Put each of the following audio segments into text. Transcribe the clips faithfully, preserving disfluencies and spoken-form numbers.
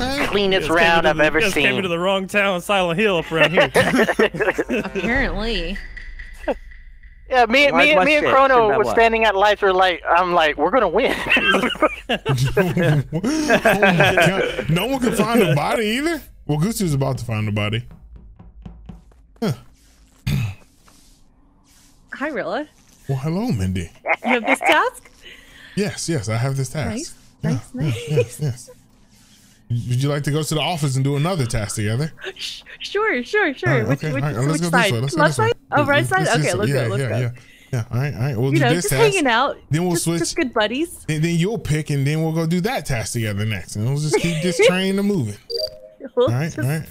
okay. cleanest round I've the, ever you guys seen. Came into the wrong town, Silent Hill, up around here. Apparently. Yeah, me, me, me, me and Chrono was standing at lights. We're like, I'm like, we're gonna win. No one could find a body either. Well, Goosey was about to find a body. Huh. Hi, Rilla. Well, hello, Mindy. You have this task? Yes, yes, I have this task. Nice, yeah, nice, yeah, nice. Yes, yes. Would you like to go to the office and do another task together? Sure, sure, sure. Right, which, okay, which, right, which side? Let's go this way. Oh, right side? Okay, let's go, let's go. Yeah, all right, all right. We'll you do know, this just task. Hanging out. Then we'll just, switch. Just good buddies. And then you'll pick, and then we'll go do that task together next. And we'll just keep this train moving. We'll all right, just... all right.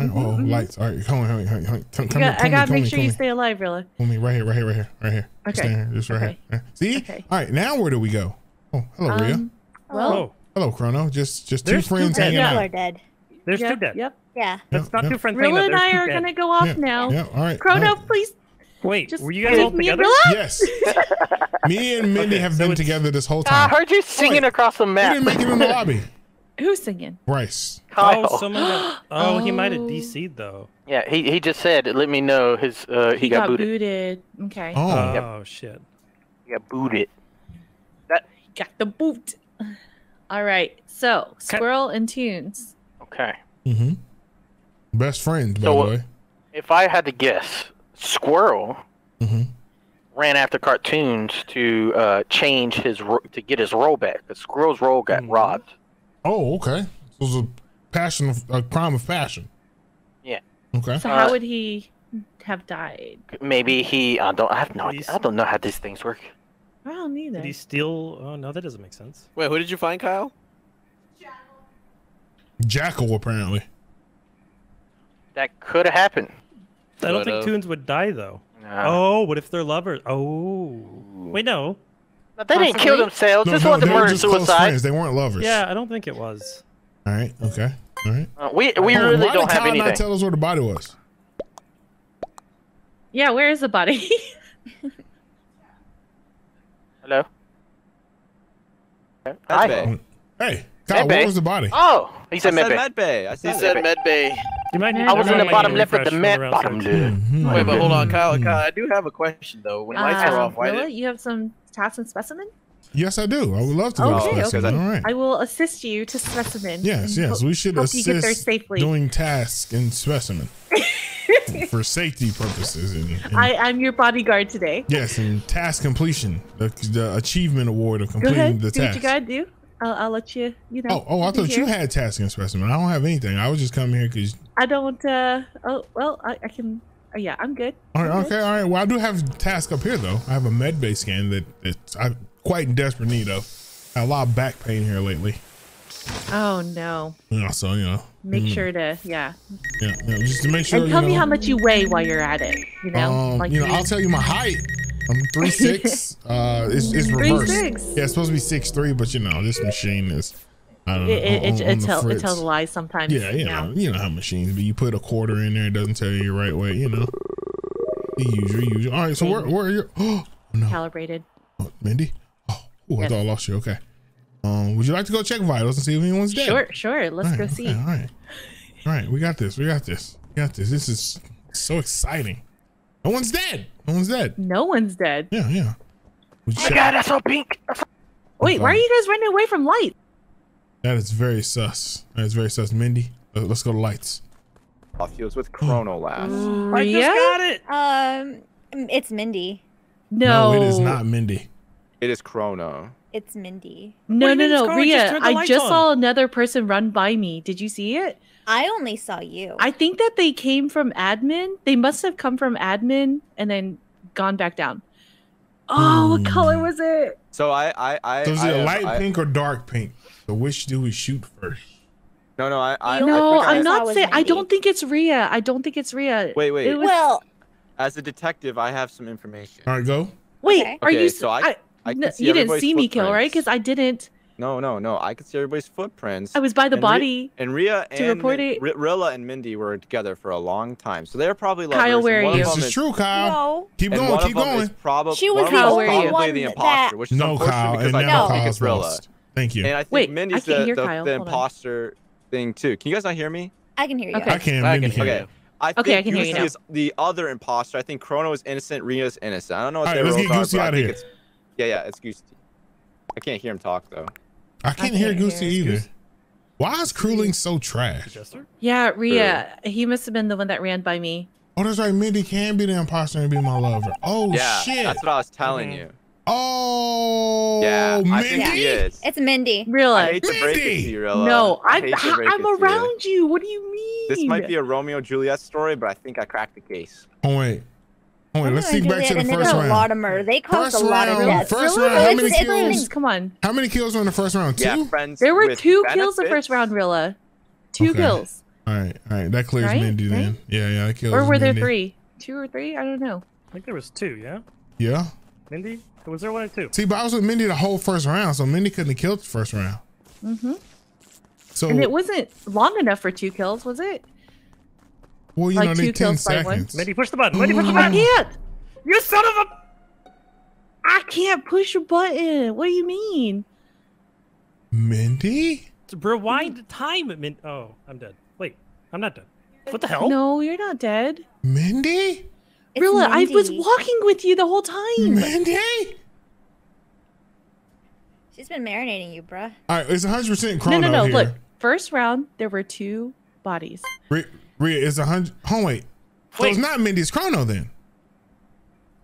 All right. Oh, lights. All right, come on, come on, come on. Come, come, got, me, come I got to make me, sure you me. Stay alive, Rilla. Come me right here, right here, right here, right here. Okay. Here, just right okay. here. See? Okay. All right, now where do we go? Oh, hello, um, Rhea. Well. Hello, Chrono. Just just There's two friends two hanging out. Y'all are dead. There's yep, two dead. Yep. Yeah. That's yep, not yep. two friends hanging out. Rilla and I are going to go off yep, now. Yep, all right. Chrono, all right. please. Wait, just were you guys all together? Yes. Me and Mindy have been together this whole time. I heard you singing across the map. You didn't make it in the lobby. Who's singing? Bryce. Kyle. Oh, someone got, oh, oh, he might have D C'd though. Yeah, he he just said, "Let me know his uh, he, he got, got booted." booted. Okay. Oh, oh got, shit. He got booted. That he got the boot. All right. So Squirrel and Toons. Okay. Mm-hmm. Best friends, by so, the way. If I had to guess, Squirrel mm-hmm. ran after Cartoonz to uh, change his to get his roll back. The Squirrel's roll got mm-hmm. robbed. Oh, okay. It was a passion, of, a crime of passion. Yeah. Okay. So how uh, would he have died? Maybe he. I don't. I have no. Idea. I don't know how these things work. I don't either. Did he steal? Oh no, that doesn't make sense. Wait, who did you find, Kyle? Jackal. Jackal, apparently. That could have happened. I don't think Toons would die though. Nah. Oh, what if they're lovers? Oh, wait, no. But they Possibly. didn't kill themselves. No, this no, wasn't murder suicide. They weren't lovers. Yeah, I don't think it was. All right. Okay. All right. Uh, we we oh, really don't have anything. Why did Kyle not tell us where the body was? Yeah, where is the body? Hello. Hi. Hey, Kyle, where was the body? Oh, he said Medbay. Med bay. I said, said Medbay. You might need I was in the bottom left of the map. Bottom left. Wait, but hold on, Kyle. Kyle, I do have a question though. When lights are off, why did you have some? Tasks and specimen? Yes, I do. I would love to. Okay, do specimen. Okay. All right. I will assist you to specimen. Yes, yes. We should assist you get there safely. Doing tasks and specimen for safety purposes. And, and I, I'm your bodyguard today. Yes, and task completion, the, the achievement award of completing Go ahead, the do task. What you gotta do? I'll, I'll let you. You know. Oh, oh! I thought here. you had task and specimen. I don't have anything. I was just coming here because I don't. Uh, oh, well, I, I can. Oh, yeah, I'm good. All right, I'm okay, good. all right. Well, I do have task up here though. I have a med bay scan that it's I'm quite in desperate need of. I have a lot of back pain here lately. Oh no. Yeah, so you know. Make mm. sure to yeah. yeah. Yeah, just to make sure. And tell you know, me how much you weigh while you're at it. You know, um, like you know, I'll tell you my height. I'm three six. uh, it's it's reversed. Three six. Yeah, it's supposed to be six three, but you know this machine is. I don't know, it, on, it, on it, tells, it tells lies sometimes. Yeah, you know, you know how machines be. You put a quarter in there, it doesn't tell you your right way, you know. The usual, usual. All right, so where, where are you? Oh, no. Calibrated. Oh, Mindy? Oh, ooh, yes. I thought I lost you. Okay. Um, would you like to go check vitals and see if anyone's dead? Sure, sure. Let's right, go okay, see. All right. All right, we got this. We got this. We got this. This is so exciting. No one's dead. No one's dead. No one's dead. Yeah, yeah. Oh my God, I saw pink. I saw Wait, okay. why are you guys running away from light? That is very sus. That is very sus. Mindy, uh, let's go to lights. Off he was with Chrono last. Ooh, I just yeah? got it. Um, it's Mindy. No. No, it is not Mindy. It is Chrono. It's Mindy. No, no, no, Rhea. I just on. saw another person run by me. Did you see it? I only saw you. I think that they came from admin. They must have come from admin and then gone back down. Oh, Ooh. what color was it? So I, I, I. So is it I, light I, pink or dark pink? So which do we shoot first? No, no, I. I no, I think I'm I, not saying. I don't think it's Rhea. I don't think it's Rhea. Wait, wait. It was... Well, as a detective, I have some information. All right, go. Wait, okay. are okay, you? So I, I no, see you didn't see me kill, right? Because I didn't. No, no, no. I could see everybody's footprints. I was by the and body. And Rhea and to report it. Rilla and Mindy were together for a long time, so they're probably lovers. Kyle, where are you? This is true, Kyle. No. Keep and going. Keep going. She was probably the imposter, which is unfortunate because I don't think it's Rilla. Thank you. And I think Wait, Mindy's I the, the, the imposter thing too. Can you guys not hear me? I can hear you. Okay. I can. I can hear okay. You. I think okay, I can Goosey hear you now. Is the other imposter. I think Chrono is innocent. Rina is innocent. I don't know what all they right, let's get Goosey out of here. It's, yeah, yeah, it's Goosey. I can't hear him talk though. I can't, I can't hear Goosey either. Goosey. Why is Crueling so trash? Yeah, Rhea. He must have been the one that ran by me. Oh, that's right. Mindy can be the imposter and be my lover. Oh, yeah, shit. That's what I was telling mm-hmm. you. Oh, yeah, Mindy? I think he is. It's Mindy. Rilla. I hate to break it to you, Rilla. No, I I, I, I'm around you. you. What do you mean? This might be a Romeo and Juliet story, but I think I cracked the case. Oh, wait. Oh, wait, let's think back to the first round. Latimer. They caused first a lot round, of death. First Rilla, round, how many kills? Come on. How many kills were in the first round? Two? Yeah, friends there were two benefits. kills the first round, Rilla. Two okay. kills. All right, all right. That clears right? Mindy then. Right? Yeah, yeah, that kills Mindy. Or were there three? Two or three? I don't know. I think there was two, yeah? Yeah. Mindy? Was there one or two? See, but I was with Mindy the whole first round, so Mindy couldn't have killed the first round. Mm-hmm. So and it wasn't long enough for two kills, was it? Well, you like know, they ten seconds. Mindy, push the button. Mindy, push the button. I can't. You son of a! I can't push a button. What do you mean? Mindy? Rewind the time, Mindy. Oh, I'm dead. Wait, I'm not dead. What the hell? No, you're not dead. Mindy? Rilla, I was walking with you the whole time. Mindy? She's been marinating you, bruh. All right, it's one hundred percent Chrono. No, no, no. Here. Look, first round, there were two bodies. Rhea, it's one hundred. Oh, wait. So wait. It's not Mindy's Chrono then.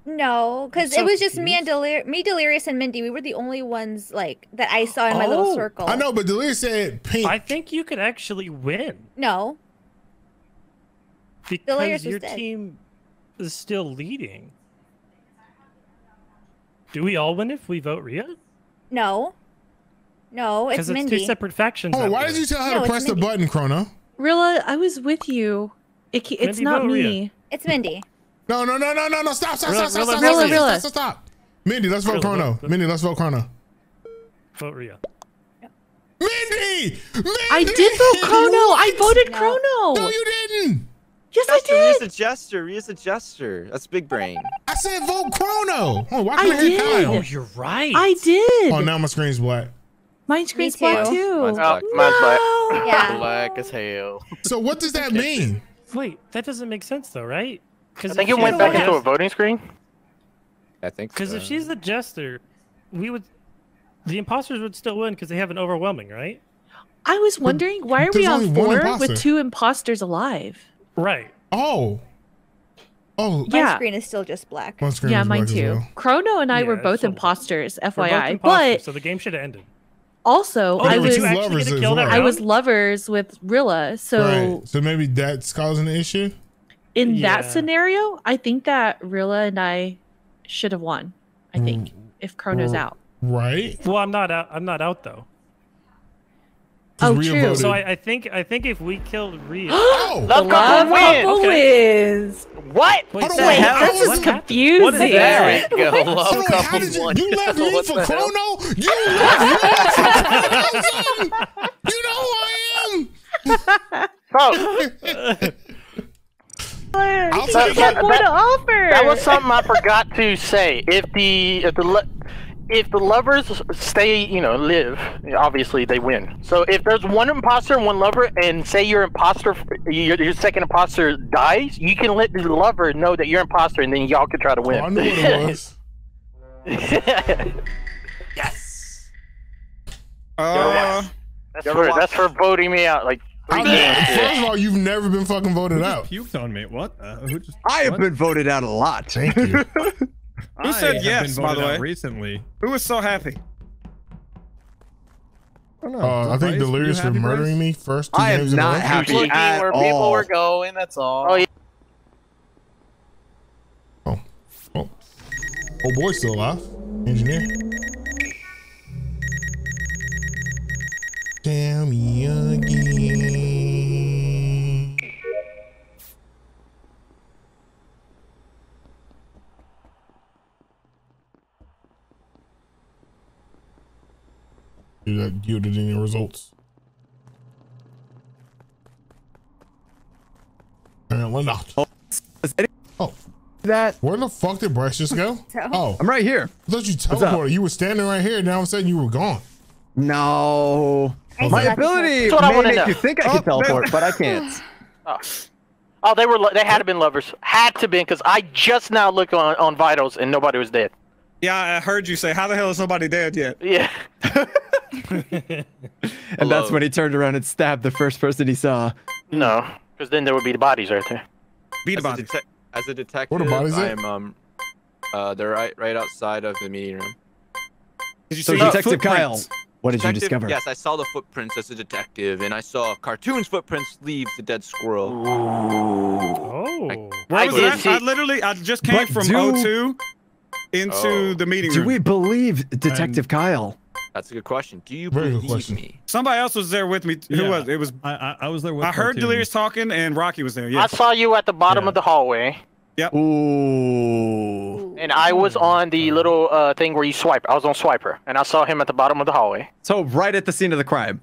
No, because so it was just me and Delir me, Delirious, and Mindy. We were the only ones like that I saw in my oh, little circle. I know, but Delirious said pink. I think you could actually win. No. Because Delirious your team. Is still leading. Do we all win if we vote Rhea? No. No, it's, it's Mindy. Because it's two separate factions. Oh, why did you tell her no, to press Mindy. the button, Chrono? Rilla, I was with you. It, it's Mindy, not me. Rhea. It's Mindy. No, no, no, no, no, no. Stop, stop, Rilla, stop, Rilla, stop, Rilla, stop, Rilla, stop, Rilla. stop, stop. Mindy, let's vote Rilla, Chrono. Vote. Mindy, let's vote Chrono. Vote Rhea. Mindy! Mindy! I did vote Chrono. What? I voted no. Chrono. No, you didn't. Yes, That's I did. Rhea's a jester. Rhea's a jester. That's big brain. I said vote Chrono. Oh, why can't I hear Kyle? Oh, you're right. I did. Oh, now my screen's black. My screen's black too. Mine's black. No. Mine's black. Yeah. Black as hell. So what does that mean? Wait, that doesn't make sense though, right? Because I think it went back has... into a voting screen. I think so. Because if she's the jester, we would, the imposters would still win because they have an overwhelming, right? I was wondering but, why are we on four with two imposters alive? Right. Oh. Oh. Yeah. My screen is still just black. Yeah, mine too. Well. Chrono and I yeah, were both imposters, F Y I. We're both imposters, but so the game should have ended. Also, oh, I was lovers well. I was lovers with Rilla, so right. so maybe that's causing the issue. In yeah. that scenario, I think that Rilla and I should have won. I think mm. if Chrono's R out. Right. Well, I'm not out. I'm not out though. Oh, true. Voted. So I, I think I think if we killed Rhea, oh, love couple wins. Okay. wins. What? Wait, wait, that's just confusing. What is that? There we go. Love couple wins. You, you left me for Chrono. You left me for Chrono. You know who I am. Oh. I'll so, you that, that, offer. that was something I forgot to say. If the if the If the lovers stay, you know, live, obviously they win. So if there's one imposter and one lover, and say your imposter, your, your second imposter dies, you can let the lover know that you're imposter, and then y'all can try to win. Oh, I knew what it was. Yes. Uh, that's, for, that's for voting me out. Like, first of all, you've never been fucking voted who out. Just puked on me. What? Uh, who just, I have what? been voted out a lot. Thank you. Who I said yes, by the way? Recently. Who was so happy? I, don't know. Uh, I think Delirious for murdering me first. Two I am not happy looking at where all. people were going, that's all. Oh, yeah. Oh. Oh. Oh, boy's still alive. Engineer. Tell me again. Do that yielded any results? Apparently not. Oh, oh. That. Where the fuck did Bryce just go? Oh, I'm right here. I thought you teleported. You were standing right here. Now all of a sudden you were gone. No. I My ability That's what may I make know. you think I can oh, teleport, but I can't. Oh. oh, they were they had to been lovers. Had to been, because I just now looked on, on vitals and nobody was dead. Yeah, I heard you say, how the hell is nobody dead yet? Yeah. And Hello. that's when he turned around and stabbed the first person he saw. No, because then there would be the bodies right there. Be the bodies. A As a detective, I'm um, uh, they're right, right outside of the meeting room. Did you so see Detective footprints? Kyle, what did detective, you discover? Yes, I saw the footprints as a detective, and I saw Cartoonz footprints leave the dead squirrel. Ooh. Oh, I, where I was that? See. I literally, I just came but from do, O two into oh. the meeting room. Do we believe Detective um, Kyle? That's a good question. Do you Very believe me? Somebody else was there with me. Who yeah, was it? Was I, I, I was there with I heard Delirious talking and Rocky was there. Yes. I saw you at the bottom yeah. of the hallway. Yep. Ooh. And I was on the little uh, thing where you swipe. I was on Swiper. And I saw him at the bottom of the hallway. So right at the scene of the crime.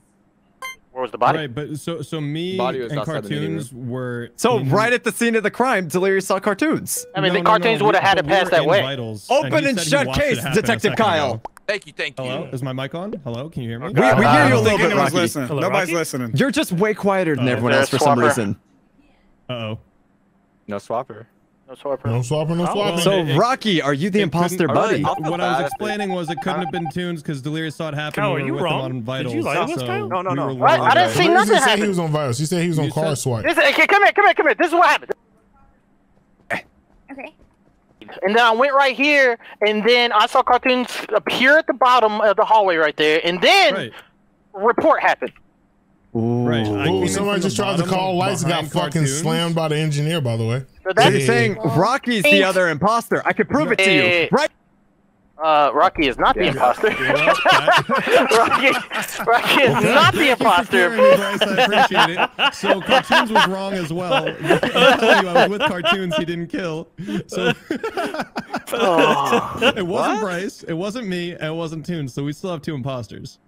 Where was the body? Right, but so so me and Cartoonz were so mm-hmm. right at the scene of the crime. Delirious saw Cartoonz. I mean, no, the no, Cartoonz no, would have had it past that way. Vitals, Open and, and shut case, Detective Kyle. Ago. Thank you, thank you. Hello, is my mic on? Hello, can you hear me? We, we hear uh, you a little bit, Rocky. Listening. Hello, Nobody's Rocky? listening. You're just way quieter than uh, everyone else for swapper. some reason. Uh oh. No swapper. No swapper. No swapper. No swapper. So Rocky, are you the it imposter, buddy? Really, what I was explaining was it couldn't have been Toons because Delirious saw it happen. Kyle, are you wrong? Did you lie to us, Kyle? No, no, no. We I didn't see nothing happen. He was on virus. He said he was on car swipe. Come here, come here, come here. This is what happened. Okay. And then I went right here, and then I saw Cartoonz appear at the bottom of the hallway right there, and then right. report happened. Ooh. Right. Ooh, somebody just tried to call lights and got fucking Cartoonz. slammed by the engineer, by the way. So that's yeah. saying Rocky's the other imposter. I could prove it to you. Right? Uh, Rocky is not the imposter. Rocky, Rocky is not the imposter. Bryce, I appreciate it. So Cartoonz was wrong as well. I told you I was with Cartoonz. He didn't kill. So oh, it wasn't what? Bryce. It wasn't me. And it wasn't Toons. So we still have two imposters.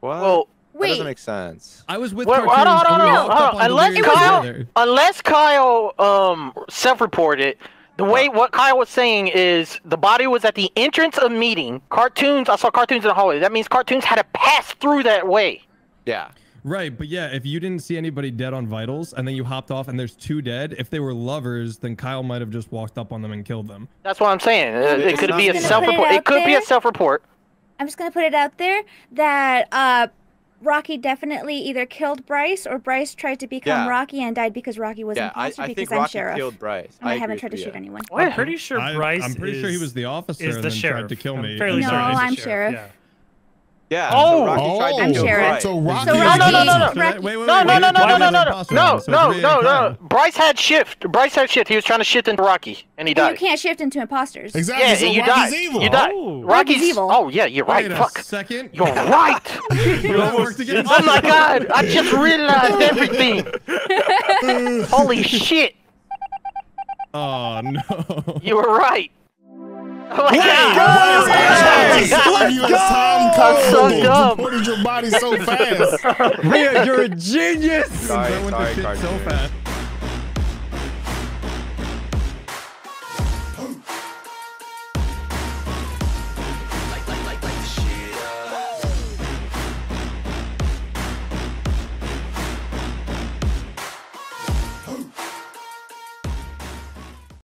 What? Well, wait. That doesn't make sense. I was with well, Cartoonz. I don't know. Unless Kyle, unless Kyle um self-reported. The way what Kyle was saying is the body was at the entrance of meeting. Cartoonz, I saw Cartoonz in the hallway. That means Cartoonz had to pass through that way. Yeah. Right, but yeah, if you didn't see anybody dead on vitals and then you hopped off and there's two dead, if they were lovers, then Kyle might have just walked up on them and killed them. That's what I'm saying. It, it could be a self-report. It, it could there. be a self-report. I'm just gonna put it out there that uh Rocky definitely either killed Bryce or Bryce tried to become yeah. Rocky and died because Rocky was yeah, imposter I, I because think I'm Rocky sheriff. Killed Bryce. I, I haven't tried to shoot anyone. Well, I'm pretty sure Bryce. I, I'm pretty is, sure he was the officer is the and then sheriff. tried to kill I'm me. No, I'm sheriff. sheriff. Yeah. yeah. Oh, so Rocky oh, tried to I'm kill sheriff. Bryce. So Rocky. So Rocky. No, no, no, no, no, wait, wait, wait, no, no, no, no, no, no, no, no, no, no, no. Bryce had shift. Bryce had shift. He was trying to shift into Rocky, and he died. You can't shift into imposters. Exactly. Yeah, you died. You died. Rocky's evil. Oh yeah, you're right. Fuck. Second. You're right. Oh my god, I just realized everything. Holy shit. Oh no. You were right. Oh my god. Let's go! Let's go! I'm so dumb. You reported your body so fast. Rhea, you're a genius. Sorry, sorry, so fast.